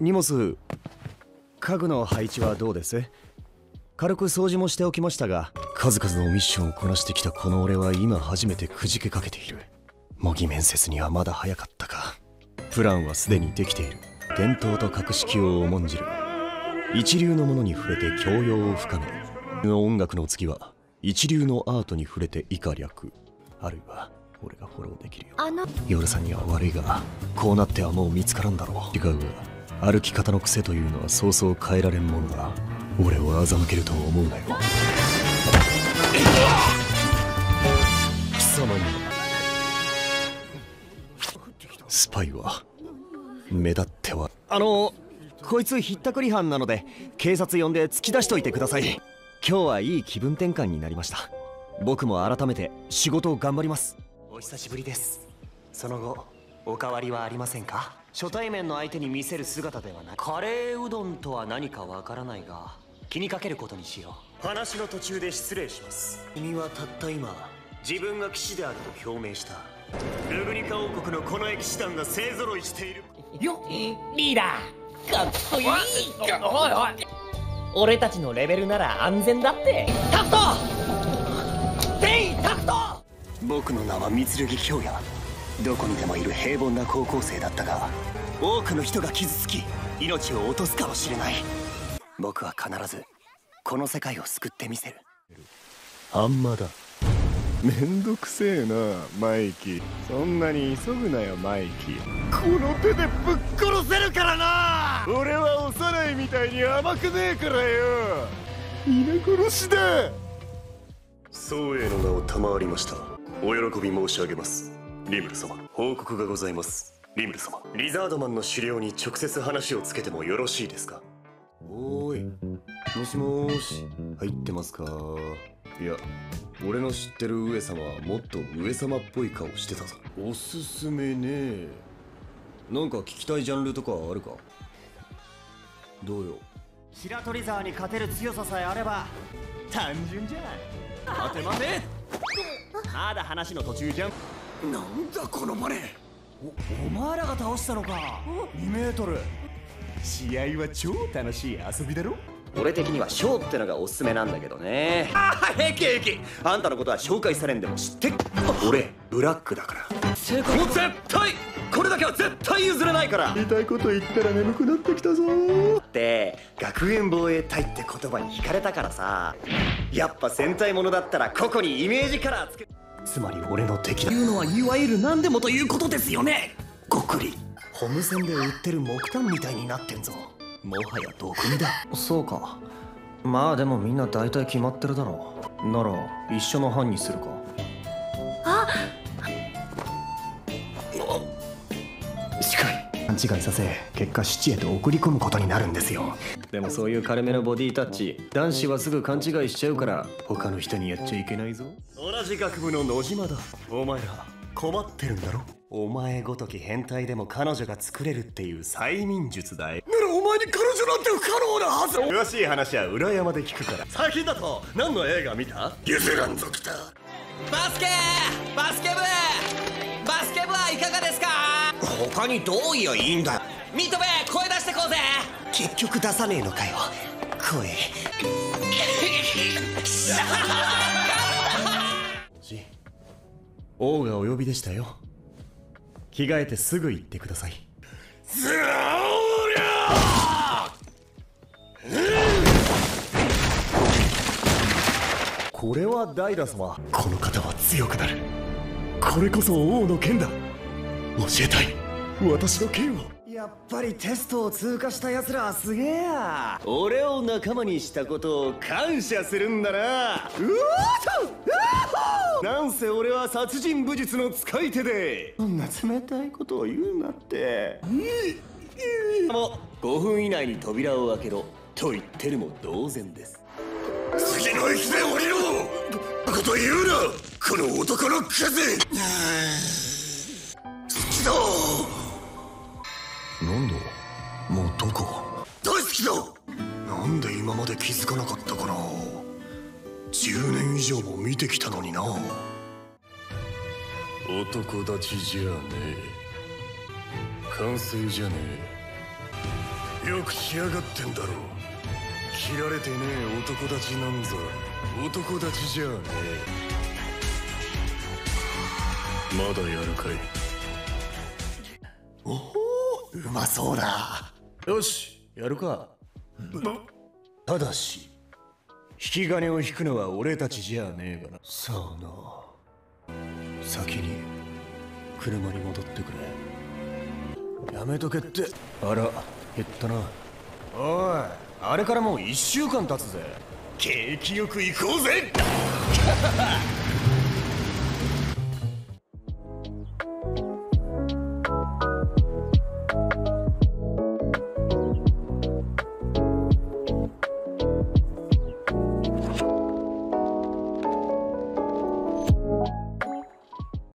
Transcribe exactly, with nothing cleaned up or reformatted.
荷物、家具の配置はどうです？軽く掃除もしておきましたが、数々のミッションをこなしてきたこの俺は今初めてくじけかけている。模擬面接にはまだ早かったか。プランはすでにできている。伝統と格式を重んじる。一流のものに触れて教養を深め、音楽の次は一流のアートに触れて以下略、あるいは俺がフォローできるよ。あのヨルさんには悪いが、こうなってはもう見つからんだろう。違うが、歩き方の癖というのはそうそう変えられんものだ。俺を欺けると思うなよ。貴様にスパイは目立っては。あのこいつひったくり犯なので、警察呼んで突き出しといてください。今日はいい気分転換になりました。僕も改めて仕事を頑張ります。お久しぶりです。その後お変わりはありませんか？初対面の相手に見せる姿ではない。カレーうどんとは何かわからないが、気にかけることにしよう。話の途中で失礼します。君はたった今自分が騎士であると表明した。ルグニカ王国のこの騎士団が勢ぞろいしているよ。リーダーかっこいい。おいおい、俺たちのレベルなら安全だって。タクト全員タクト。僕の名は三剣京也。どこにでもいる平凡な高校生だったが、多くの人が傷つき命を落とすかもしれない。僕は必ずこの世界を救ってみせる。あんまだ。めんどくせえなマイキー。そんなに急ぐなよマイキー。この手でぶっ殺せるからな。俺は幼いみたいに甘くねえからよ。皆殺しだ。宋英の名を賜りました。お喜び申し上げます。リムル様、報告がございます。リムル様、リザードマンの狩猟に直接話をつけてもよろしいですか？おーい、もしもーし、入ってますか？いや、俺の知ってる上様はもっと上様っぽい顔してたぞ。おすすめねえ。なんか聞きたいジャンルとかあるか？どうよ。白鳥沢に勝てる強ささえあれば単純じゃない。待て待て、まだ話の途中じゃん。なんだこのマネ。お、お前らが倒したのか。にメートル。試合は超楽しい遊びだろ。俺的にはショーってのがおすすめなんだけどね。ああ、平気平気。あんたのことは紹介されんでも知ってっ。俺ブラックだから成功。もう絶対これだけは絶対譲れないから。痛いこと言ったら眠くなってきたぞ。って学園防衛隊って言葉に惹かれたからさ、やっぱ戦隊ものだったらここにイメージカラーつけ。つまり俺の敵だ。いうのはいわゆる何でもということですよね。ごくりホームセンで売ってる木炭みたいになってんぞ。もはや毒味だ。そうか。まあでもみんな大体決まってるだろう。なら一緒の班にするか。あっ、近い。勘違いさせ、結果七へと送り込むことになるんですよ。でもそういう軽めのボディタッチ、男子はすぐ勘違いしちゃうから、他の人にやっちゃいけないぞ。同じ学部の野島だ。お前ら困ってるんだろ。お前ごとき変態でも彼女が作れるっていう催眠術だい。ならお前に彼女なんて不可能なはず。詳しい話は裏山で聞くから。最近だと何の映画見た？譲らんぞきた。バスケーバスケ部バスケ部はいかがですか？他にどう言えばいいんだ。認め、声出してこうぜ。結局出さねえのかよ声。王がお呼びでしたよ。着替えてすぐ行ってください。ズラオリャー。これはダイダ様。この方は強くなる。これこそ王の剣だ。教えたい、私の剣を。やっぱりテストを通過した奴らはすげえや。俺を仲間にしたことを感謝するんだな。うおーとなんせ俺は殺人武術の使い手で。そんな冷たいことを言うなって。もうごふん以内に扉を開けろと言ってるも同然です。次の駅で降りろ。バカと言うな。この男のクズ。好きだ。なんだ。もうどこ。大好きだ。なんで今まで気づかなかったかな。じゅうねん以上も見てきたのにな。男立ちじゃねえ。完成じゃねえ。よく来やがってんだろう。切られてねえ男たちなんぞ男たちじゃねえ。まだやるかい。おお、うまそうだ。よし、やるか。ただし引き金を引くのは俺たちじゃねえから。そうな、先に車に戻ってくれ。やめとけって。あら、減ったな。おい、あれからもういっしゅうかん経つぜ。景気よく行こうぜ。